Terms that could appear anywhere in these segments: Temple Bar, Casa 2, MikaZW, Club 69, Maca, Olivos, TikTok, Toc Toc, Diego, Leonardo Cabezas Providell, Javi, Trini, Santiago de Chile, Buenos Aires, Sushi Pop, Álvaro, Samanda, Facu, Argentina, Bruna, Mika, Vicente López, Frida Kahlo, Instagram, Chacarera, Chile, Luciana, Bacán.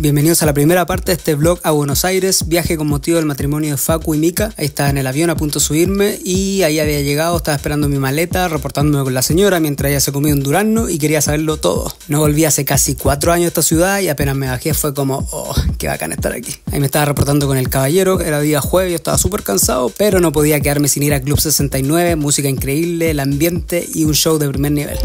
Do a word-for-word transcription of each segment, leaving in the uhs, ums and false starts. Bienvenidos a la primera parte de este vlog a Buenos Aires, viaje con motivo del matrimonio de Facu y Mika. Ahí estaba en el avión a punto de subirme y ahí había llegado, estaba esperando mi maleta, reportándome con la señora mientras ella se comía un durazno y quería saberlo todo. No volví hace casi cuatro años a esta ciudad y apenas me bajé fue como, oh, qué bacán estar aquí. Ahí me estaba reportando con el caballero, era día jueves, yo estaba súper cansado, pero no podía quedarme sin ir a Club sesenta y nueve, música increíble, el ambiente y un show de primer nivel.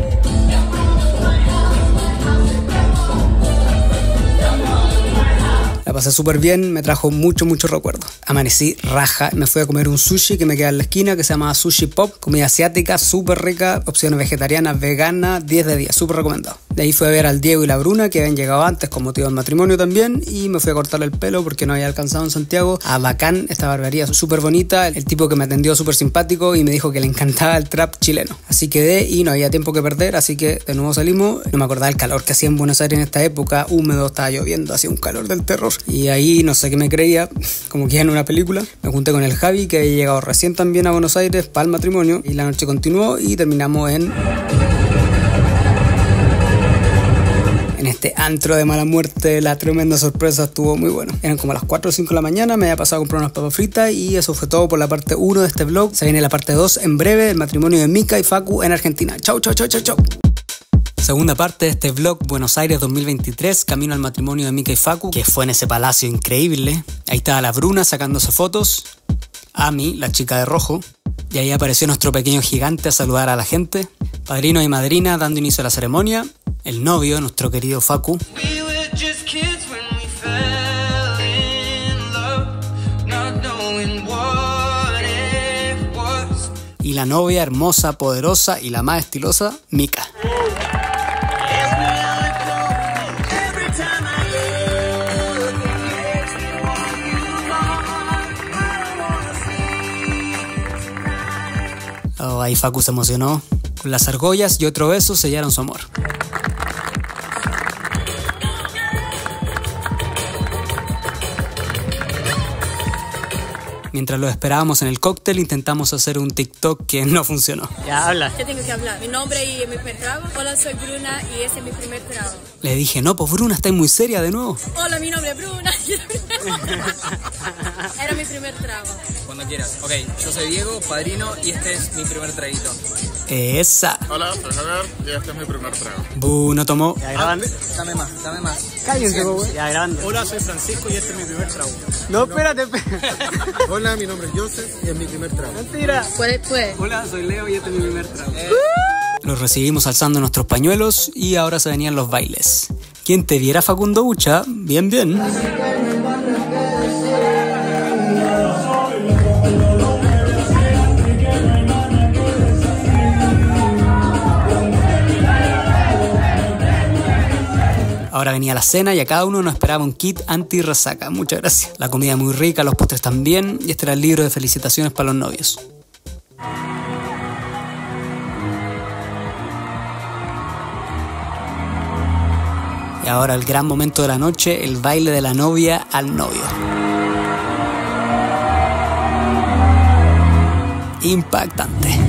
Pasé súper bien, me trajo mucho, mucho recuerdo. Amanecí raja, me fui a comer un sushi que me queda en la esquina, que se llamaba Sushi Pop. Comida asiática, súper rica, opciones vegetarianas, veganas, diez de diez, súper recomendado. De ahí fui a ver al Diego y la Bruna, que habían llegado antes con motivo del matrimonio también, y me fui a cortar el pelo porque no había alcanzado en Santiago. A Bacán, esta barbería súper bonita, el tipo que me atendió súper simpático y me dijo que le encantaba el trap chileno. Así quedé y no había tiempo que perder, así que de nuevo salimos. No me acordaba el calor que hacía en Buenos Aires en esta época, húmedo, estaba lloviendo, hacía un calor del terror. Y ahí no sé qué me creía, como que en una película. Me junté con el Javi, que había llegado recién también a Buenos Aires para el matrimonio. Y la noche continuó y terminamos en... en este antro de mala muerte. La tremenda sorpresa estuvo muy bueno. Eran como a las cuatro o cinco de la mañana, me había pasado a comprar unas papas fritas y eso fue todo por la parte uno de este vlog. Se viene la parte dos en breve, el matrimonio de Mika y Facu en Argentina. Chau, chau, chau, chau, chau. Segunda parte de este vlog Buenos Aires dos mil veintitrés, camino al matrimonio de Mika y Facu, que fue en ese palacio increíble. Ahí estaba la Bruna sacándose fotos, Ami, la chica de rojo, y ahí apareció nuestro pequeño gigante a saludar a la gente, padrino y madrina dando inicio a la ceremonia, el novio, nuestro querido Facu. Y la novia hermosa, poderosa y la más estilosa, Mika. Oh, ahí Facu se emocionó. Con las argollas y otro beso sellaron su amor. Mientras lo esperábamos en el cóctel, intentamos hacer un TikTok que no funcionó. Ya habla. ¿Qué tengo que hablar? Mi nombre y mi primer trago. Hola, soy Bruna y ese es mi primer trago. Le dije, no, pues Bruna, estás muy seria de nuevo. Hola, mi nombre es Bruna. Era mi primer trago. Cuando quieras. Ok, yo soy Diego, padrino, y este es mi primer traguito. Esa. Hola, soy Javier y este es mi primer trago. Bu, no tomó. Ya graban. Ah, dame más, dame más. Cállense, güey. Ya graban. Hola, soy Francisco y este es mi primer trago. No, espérate, espérate. Hola, mi nombre es Joseph y es mi primer trago. Mentira. Pues, pues. Hola, soy Leo y este es mi primer trago. Eh. Los recibimos alzando nuestros pañuelos y ahora se venían los bailes. ¿Quién te viera, Facundo Ucha? Bien, bien. Ahora venía la cena y a cada uno nos esperaba un kit anti-resaca. Muchas gracias. La comida muy rica, los postres también. Y este era el libro de felicitaciones para los novios. Y ahora el gran momento de la noche, el baile de la novia al novio. Impactante.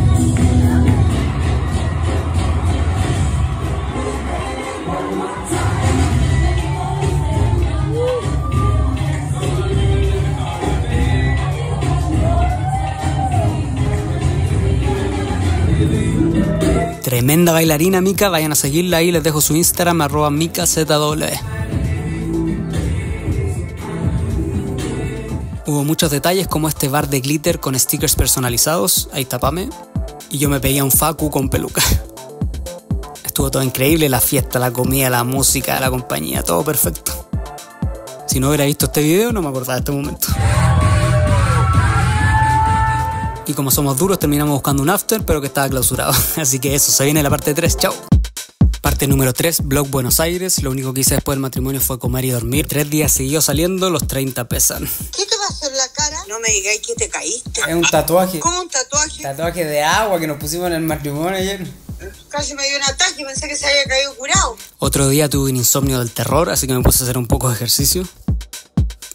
Tremenda bailarina Mika, vayan a seguirla ahí, les dejo su Instagram, arroba MikaZW. Hubo muchos detalles como este bar de glitter con stickers personalizados, ahí tapame, y yo me pegué a un Facu con peluca. Estuvo todo increíble, la fiesta, la comida, la música, la compañía, todo perfecto. Si no hubiera visto este video no me acordaba de este momento. Y como somos duros terminamos buscando un after, pero que estaba clausurado. Así que eso, se viene la parte tres, chao. Parte número tres, vlog Buenos Aires. Lo único que hice después del matrimonio fue comer y dormir. Tres días siguió saliendo, los treinta pesan. ¿Qué te pasó en la cara? No me digáis que te caíste. Es un tatuaje. ¿Cómo un tatuaje? Tatuaje de agua que nos pusimos en el matrimonio ayer. Casi me dio un ataque, pensé que se había caído curado. Otro día tuve un insomnio del terror, así que me puse a hacer un poco de ejercicio.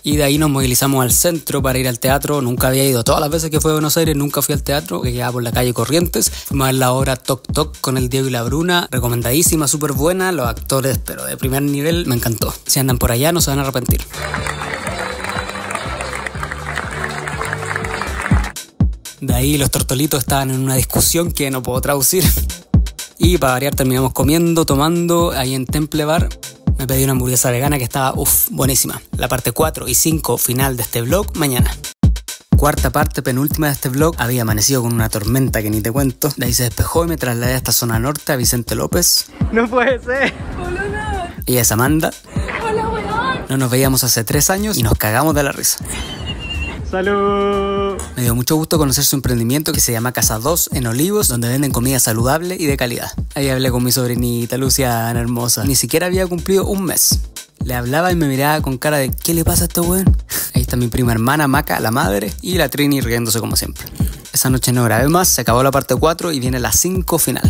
y de ahí nos movilizamos al centro para ir al teatro. Nunca había ido, todas las veces que fui a Buenos Aires nunca fui al teatro, que quedaba por la calle Corrientes. Fuimos a ver la obra Toc Toc con el Diego y la Bruna, recomendadísima, súper buena, los actores pero de primer nivel, me encantó. Si andan por allá no se van a arrepentir. De ahí los tortolitos estaban en una discusión que no puedo traducir. Y para variar terminamos comiendo, tomando, ahí en Temple Bar. Me pedí una hamburguesa vegana que estaba, uff, buenísima. La parte cuatro y cinco final de este vlog, mañana. Cuarta parte, penúltima de este vlog. Había amanecido con una tormenta que ni te cuento. De ahí se despejó y me trasladé a esta zona norte, a Vicente López. No puede ser. Ella es Samanda. Hola, weón. No nos veíamos hace tres años y nos cagamos de la risa. ¡Salud! Me dio mucho gusto conocer su emprendimiento que se llama Casa dos en Olivos, donde venden comida saludable y de calidad. Ahí hablé con mi sobrinita Luciana, hermosa. Ni siquiera había cumplido un mes. Le hablaba y me miraba con cara de ¿qué le pasa a este weón? Ahí está mi prima hermana Maca, la madre, y la Trini riéndose como siempre. Esa noche no grabé más, se acabó la parte cuatro y viene la cinco final.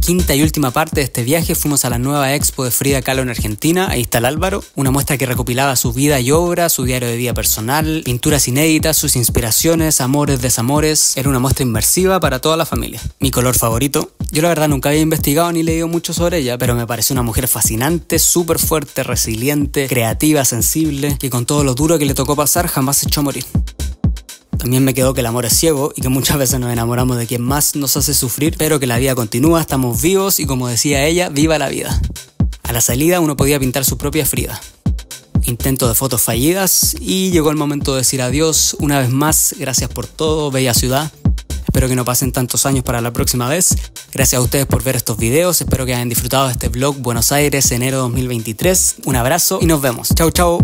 Quinta y última parte de este viaje, fuimos a la nueva expo de Frida Kahlo en Argentina, ahí está el Álvaro, una muestra que recopilaba su vida y obra, su diario de vida personal, pinturas inéditas, sus inspiraciones, amores, desamores, era una muestra inmersiva para toda la familia. Mi color favorito, yo la verdad nunca había investigado ni leído mucho sobre ella, pero me pareció una mujer fascinante, súper fuerte, resiliente, creativa, sensible, que con todo lo duro que le tocó pasar jamás se echó a morir. También me quedó que el amor es ciego y que muchas veces nos enamoramos de quien más nos hace sufrir, pero que la vida continúa, estamos vivos y como decía ella, viva la vida. A la salida uno podía pintar su propia Frida. Intento de fotos fallidas y llegó el momento de decir adiós. Una vez más, gracias por todo, bella ciudad. Espero que no pasen tantos años para la próxima vez. Gracias a ustedes por ver estos videos. Espero que hayan disfrutado de este vlog Buenos Aires enero dos mil veintitrés. Un abrazo y nos vemos. Chau, chau.